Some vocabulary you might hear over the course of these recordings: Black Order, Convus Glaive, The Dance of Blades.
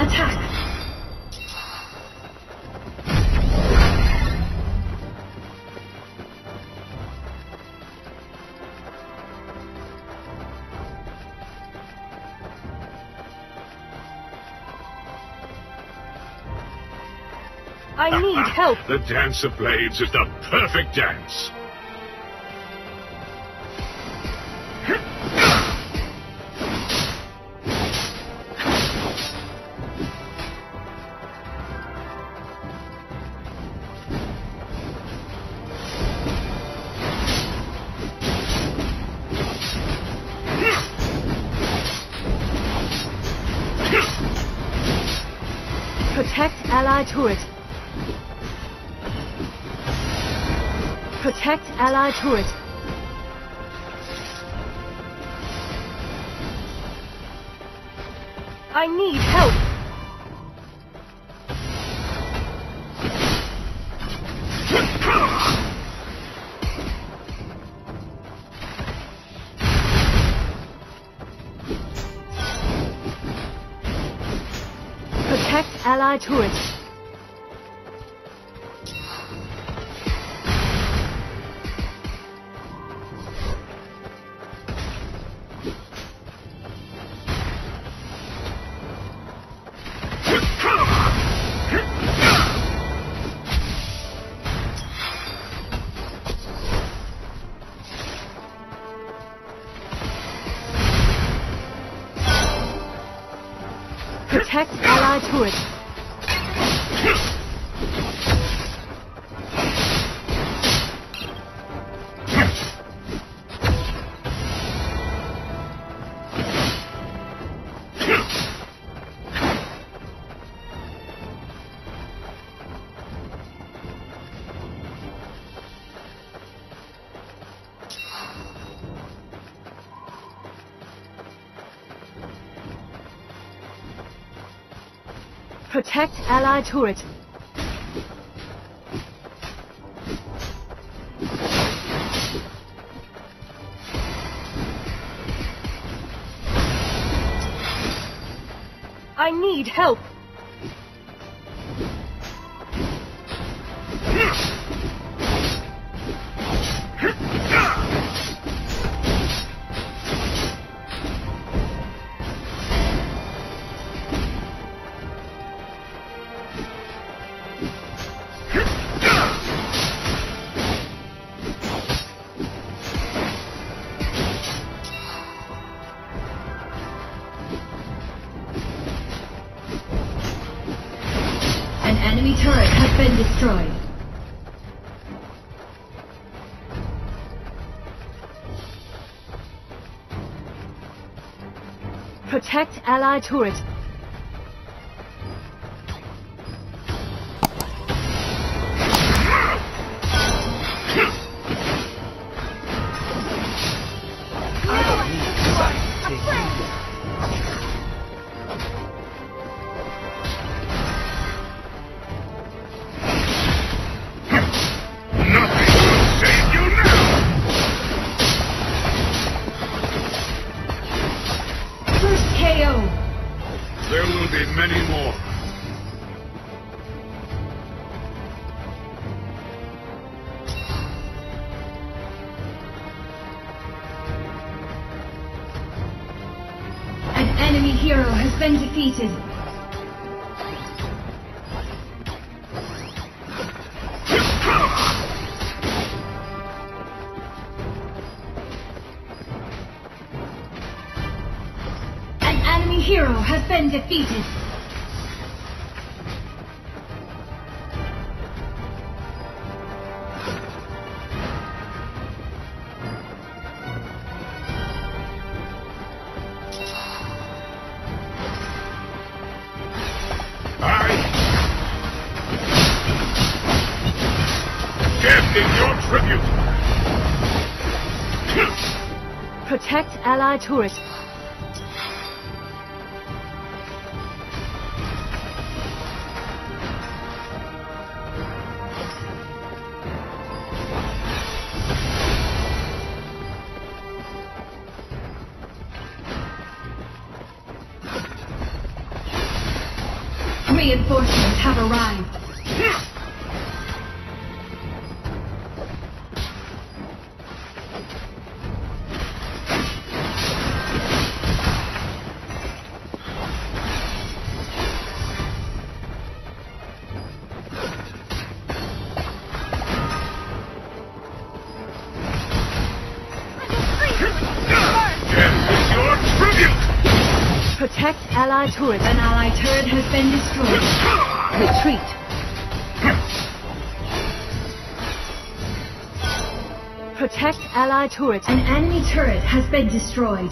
attack. I need help! The Dance of Blades is the perfect dance! Protect Allied turret. Protect Allied turret. I need help. Protect Allied turret. Protect Allied turret. Protect Allied turret. I need help. Enemy turret has been destroyed. Protect Allied turret. There will be many more. An enemy hero has been defeated. Hero has been defeated. I give in your tribute. Protect Allied turret. Reinforcements have arrived. Protect ally turret. An ally turret has been destroyed. Retreat. Protect ally turret. An enemy turret has been destroyed.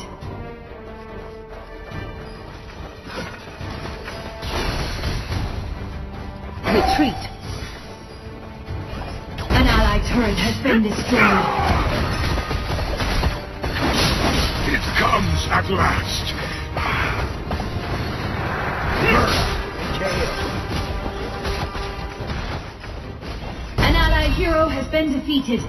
Retreat. An ally turret has been destroyed. It comes at last. An allied hero has been defeated.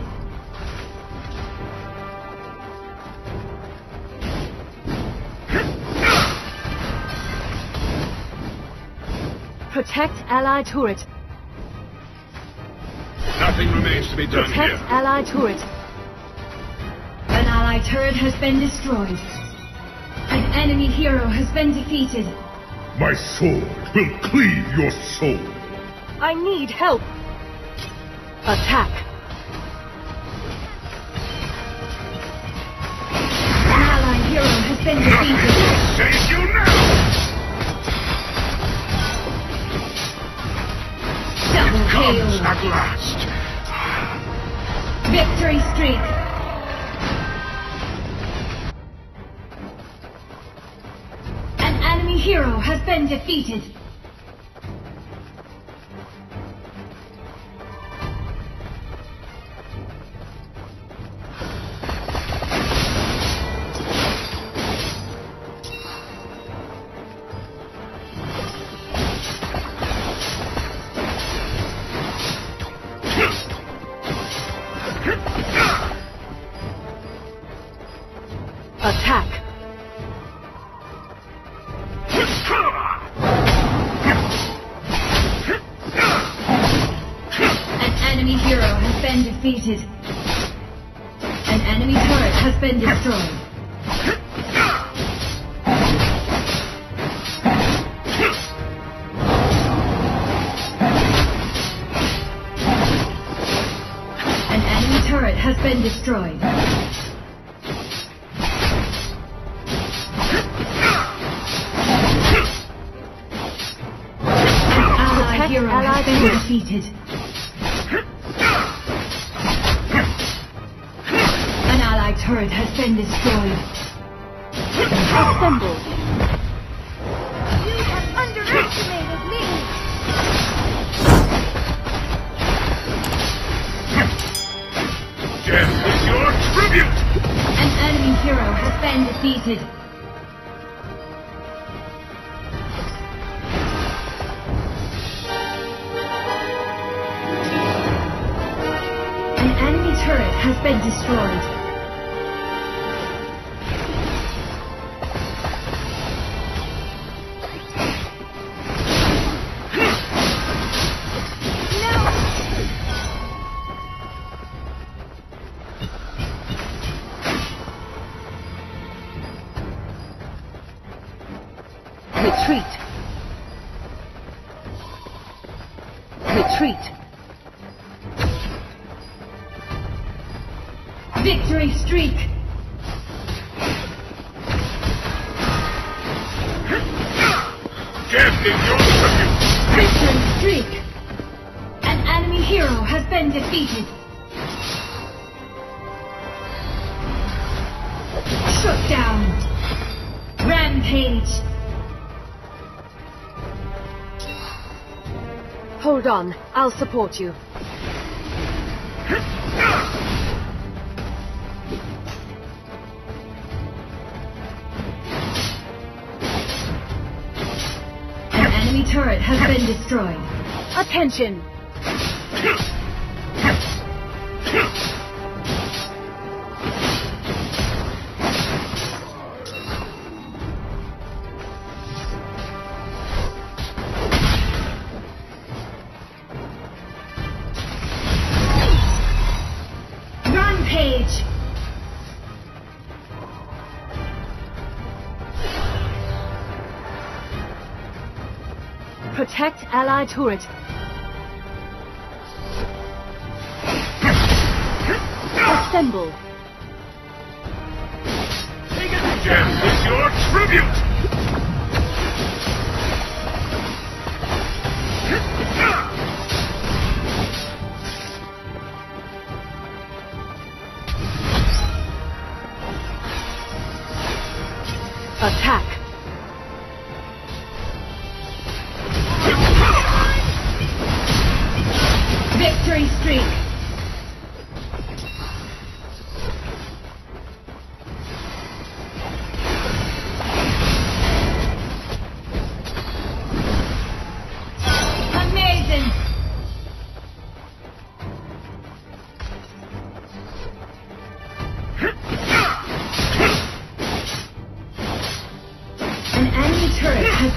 Protect allied turret. Nothing remains to be done here. Protect allied turret. An allied turret has been destroyed. An enemy hero has been defeated. My sword will cleave your soul. I need help. Attack. An allied hero has been defeated. Nothing will save you now. Double KO. It comes at last. Victory streak. Hero has been defeated. Attack. Defeated. An enemy turret has been destroyed. An enemy turret has been destroyed. An allied hero has been defeated. Turret has been destroyed. Assemble. You have underestimated me. Death is your tribute. An enemy hero has been defeated. An enemy turret has been destroyed. Retreat. Victory streak. Victory streak. An enemy hero has been defeated. Shut down. Rampage. Hold on, I'll support you. An enemy turret has been destroyed. Attention! Protect Allied turret. Assemble. Take it again with your tribute! Attack! Victory streak!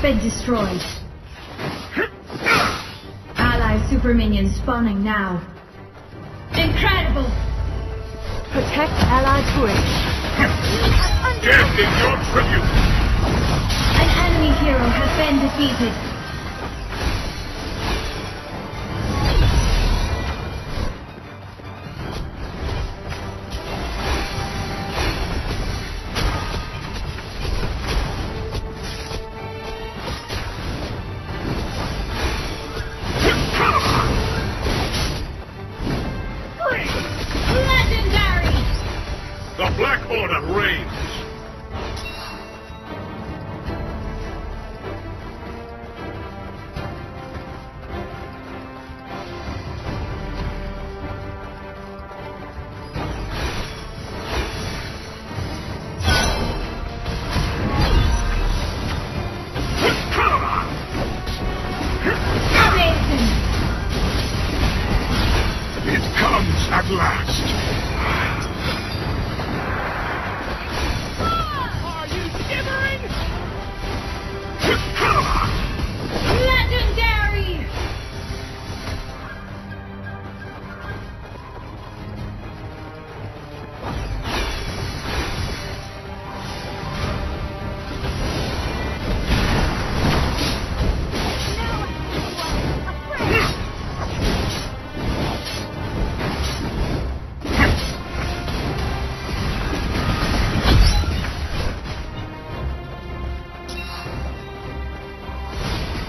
Been destroyed. Allied super minions spawning now. Incredible! Protect Allied turret. Death is your tribute! An enemy hero has been defeated.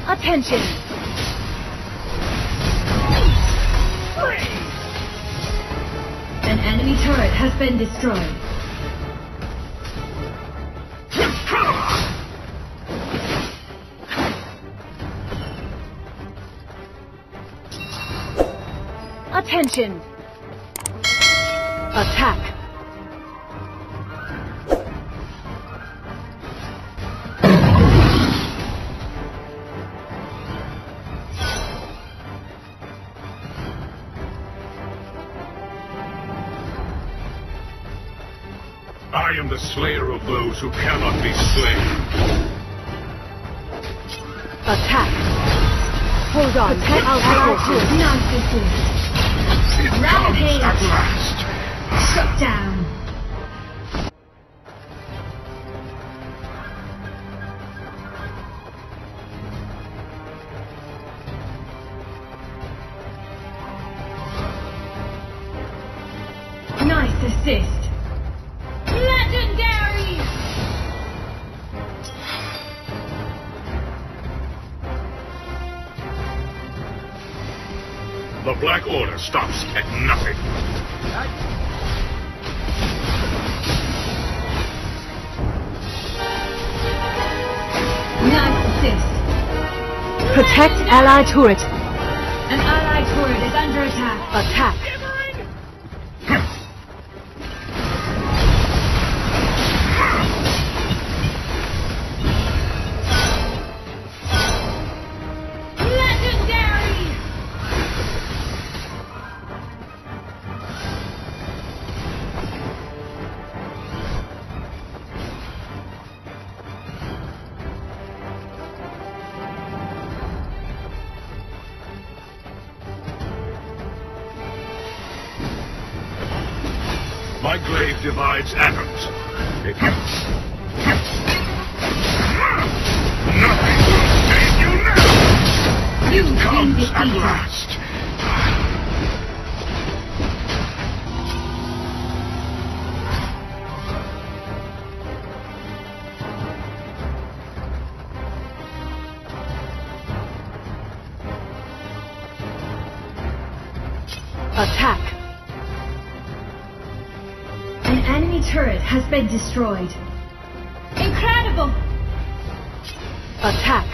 Attention! An enemy turret has been destroyed. Attention! Attack! I am the slayer of those who cannot be slain. Attack! Hold on, protect our allies. Nonsense. It comes at last. Shut down. Nice assist. The Black Order stops at nothing. Nice assist. Protect Allied turret. An Allied turret is under attack. Attack. My glaive divides atoms. It hurts. Nothing will save you now! comes at last. Attack! An enemy turret has been destroyed. Incredible! Attack!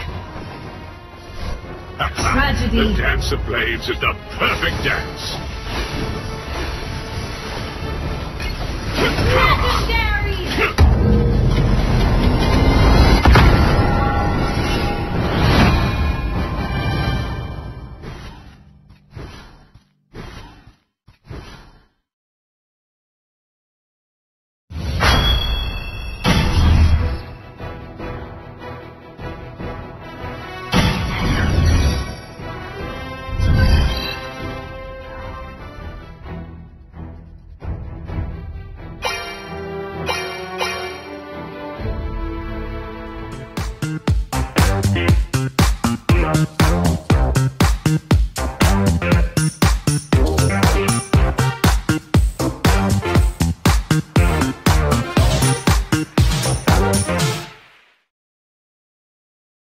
Tragedy! The Dance of Blades is the perfect dance!